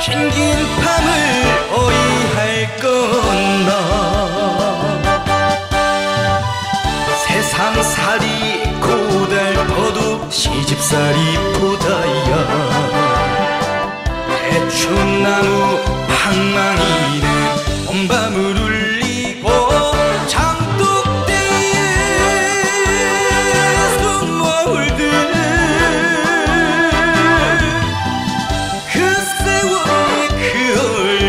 캥긴 밤을 오이할 건가. 세상살이 고달퍼도 시집살이보다야 대추나무 방망이는 봄밤을 울리고 장독대에 손 모을듯 그 세월이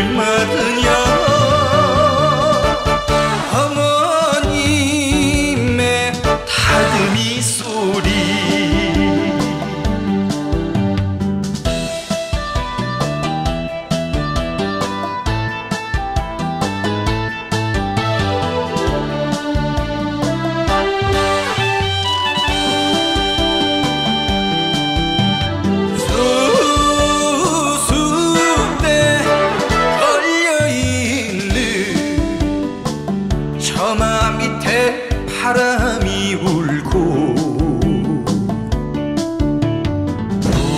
그 얼마드냐. 어머님의 다듬이 소리 수수대 걸려있는 처마 밑에 바람이 울고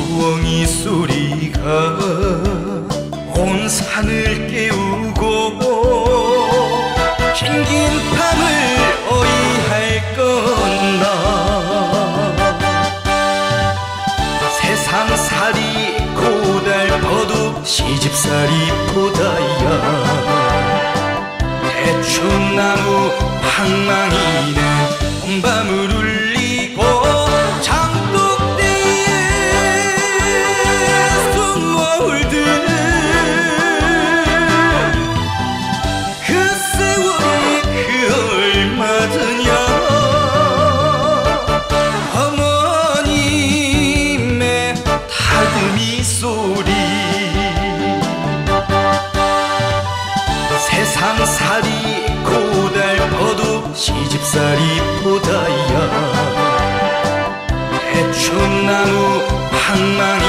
부엉이 소리가 온 산을 깨우고 캥긴 밤을 오이할 건가. 세상살이 고달퍼도 시집살이보다야 대추나무 방망이는 봄밤을 울리고 장독대에 손 모을듯 그 세월이 그 얼마드냐. 어머님의 다듬이 소리 세상살이 고달퍼도 시집살이보다야 대추나무 방망이